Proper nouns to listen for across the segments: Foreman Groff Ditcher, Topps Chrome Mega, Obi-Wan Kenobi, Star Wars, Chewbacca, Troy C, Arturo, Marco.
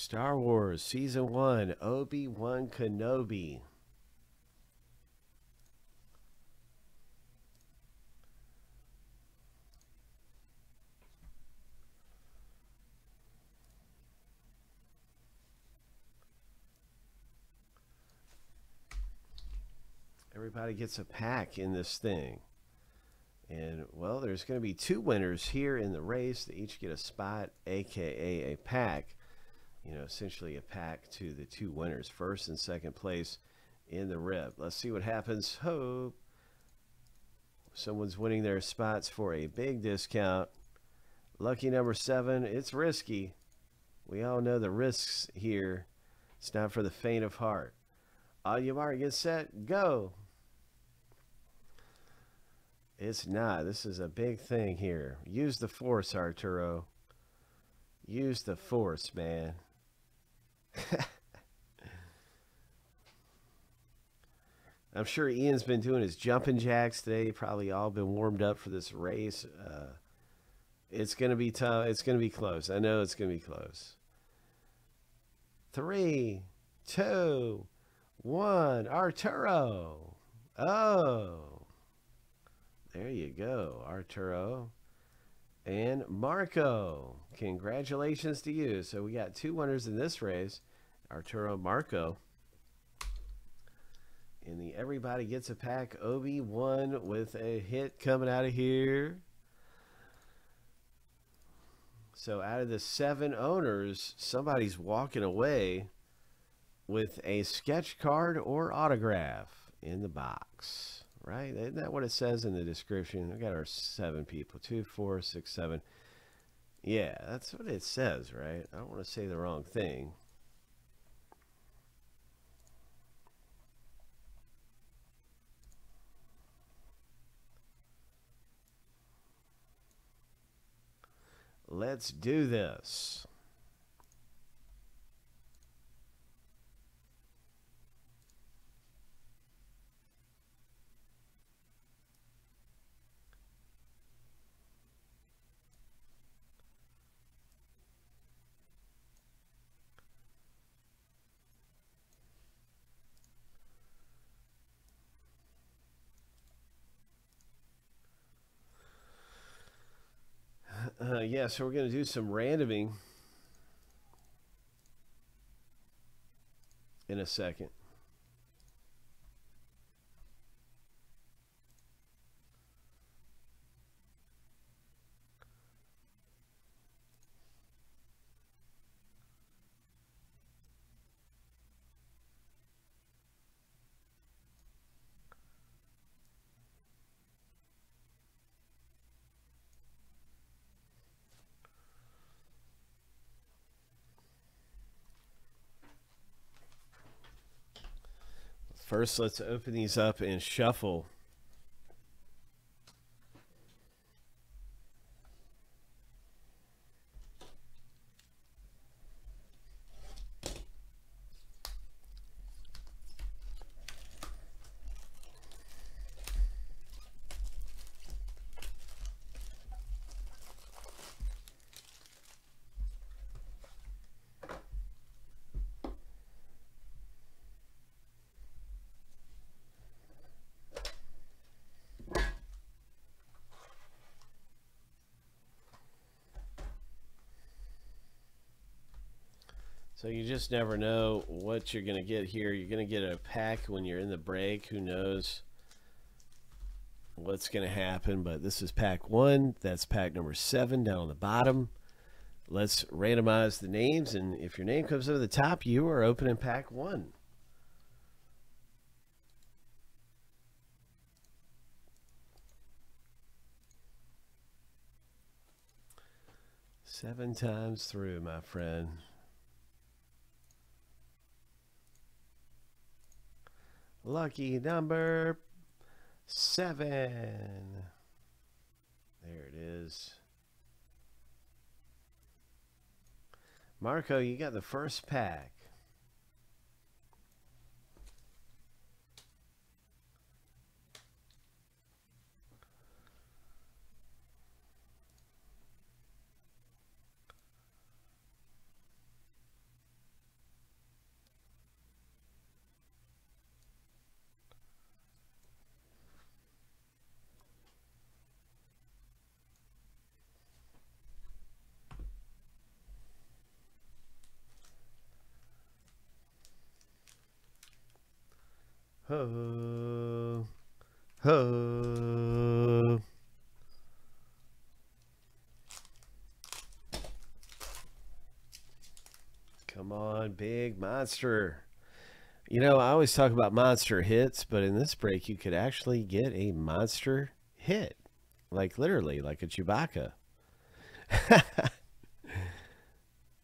Star Wars Season 1, Obi-Wan Kenobi. Everybody gets a pack in this thing. And, well, there's going to be two winners here in the race. They each get a spot, a.k.a. a pack. You know, essentially a pack to the two winners. First and second place in the rib. Let's see what happens. Hope someone's winning their spots for a big discount. Lucky number 7. It's risky. We all know the risks here. It's not for the faint of heart. On your mark, get set, go. It's not. This is a big thing here. Use the force, Arturo. Use the force, man. I'm sure Ian's been doing his jumping jacks today. Probably all been warmed up for this race. It's going to be tough. It's going to be close. I know it's going to be close. 3, 2, 1. Arturo. Oh. There you go, Arturo. And Marco, congratulations to you. So we got two winners in this race, Arturo and Marco. And the everybody gets a pack Obi-Wan with a hit coming out of here. So out of the 7 owners, somebody's walking away with a sketch card or autograph in the box. Right? Isn't that what it says in the description? We got our 7 people. 2, 4, 6, 7. Yeah, that's what it says, right? I don't want to say the wrong thing. Let's do this. Yeah, so we're going to do some randoming in a second. First, let's open these up and shuffle. So you just never know what you're going to get here. You're going to get a pack when you're in the break. Who knows what's going to happen, but this is pack 1. That's pack number 7 down on the bottom. Let's randomize the names, and if your name comes over the top, you are opening pack 1. Seven times through, my friend. Lucky number 7. There it is. Marco, you got the first pack. Ho. Ho. Come on, big monster. You know, I always talk about monster hits, but in this break, you could actually get a monster hit. Like, literally, like a Chewbacca.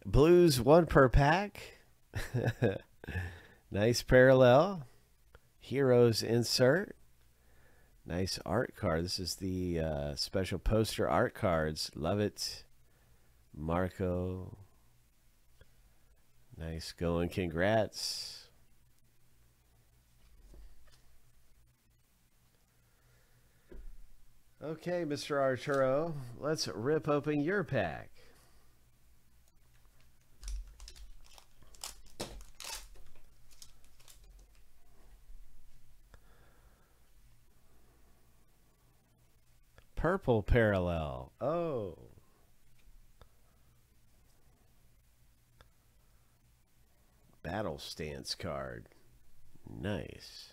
Blues, 1 per pack. Nice parallel. Heroes insert. Nice art card. This is the special poster art cards. Love it. Marco. Nice going. Congrats. Okay, Mr. Arturo, let's rip open your pack. Purple parallel. Oh. Battle stance card. Nice.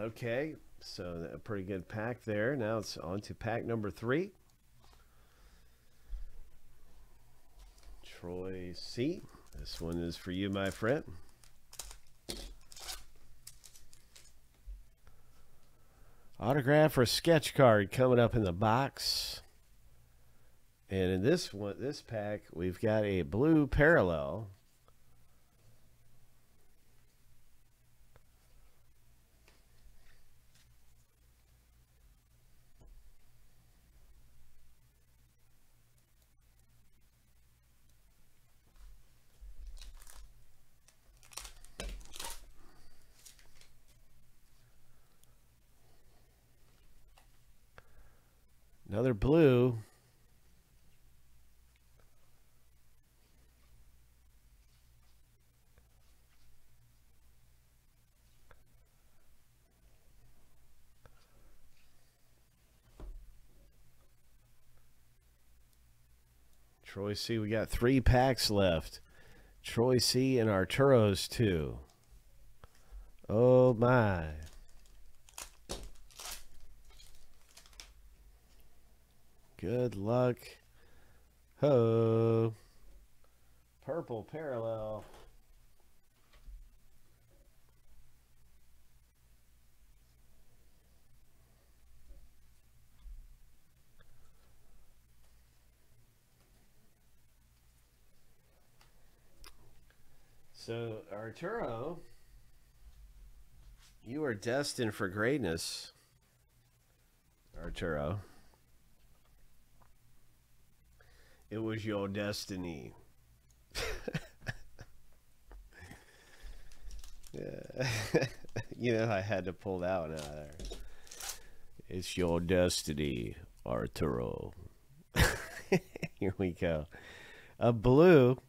Okay, so a pretty good pack there. Now it's on to pack number 3. Troy C. This one is for you, my friend. Autograph or sketch card coming up in the box. And in this one, this pack, we've got a blue parallel. Another blue. Troy C, we got 3 packs left. Troy C and Arturo's too. Oh my. Good luck. Ho. Purple parallel. So, Arturo, you are destined for greatness, Arturo. It was your destiny. Yeah. You know, I had to pull that one out of there. It's your destiny, Arturo. Here we go. A blue.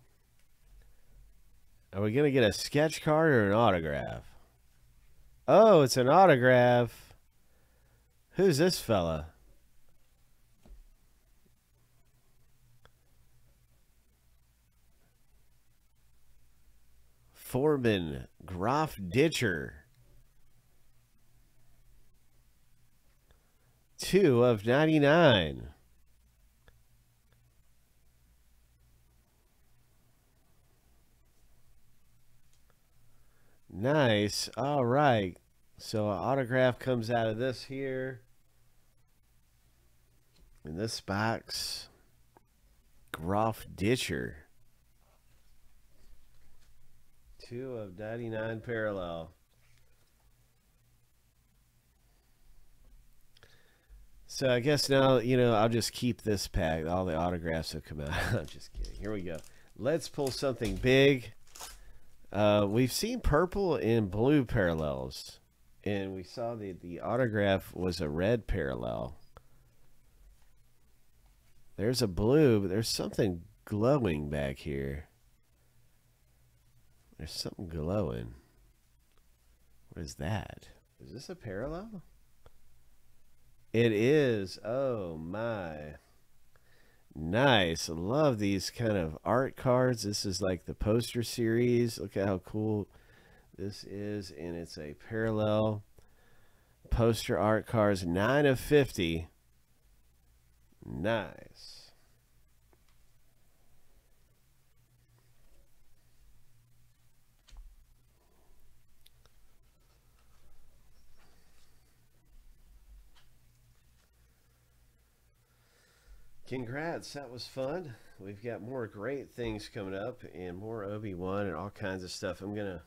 Are we going to get a sketch card or an autograph? Oh, it's an autograph. Who's this fella? Foreman Groff Ditcher. 2 of 99. Nice. All right. So an autograph comes out of this here. In this box. Groff Ditcher. 2 of 99 parallel. So I guess now, you know, I'll just keep this pack. All the autographs have come out. I'm just kidding. Here we go. Let's pull something big. We've seen purple and blue parallels. And we saw the autograph was a red parallel. There's a blue, but there's something glowing back here. There's something glowing. What is that? Is this a parallel? It is. Oh my. Nice. I love these kind of art cards. This is like the poster series. Look at how cool this is. And it's a parallel poster art cards. 9 of 50. Nice. Congrats, that was fun. We've got more great things coming up and more Obi-Wan and all kinds of stuff. I'm going to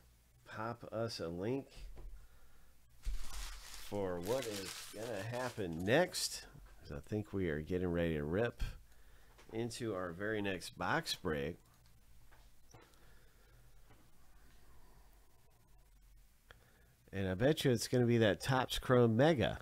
pop us a link for what is going to happen next. I think we are getting ready to rip into our very next box break. And I bet you it's going to be that Topps Chrome Mega.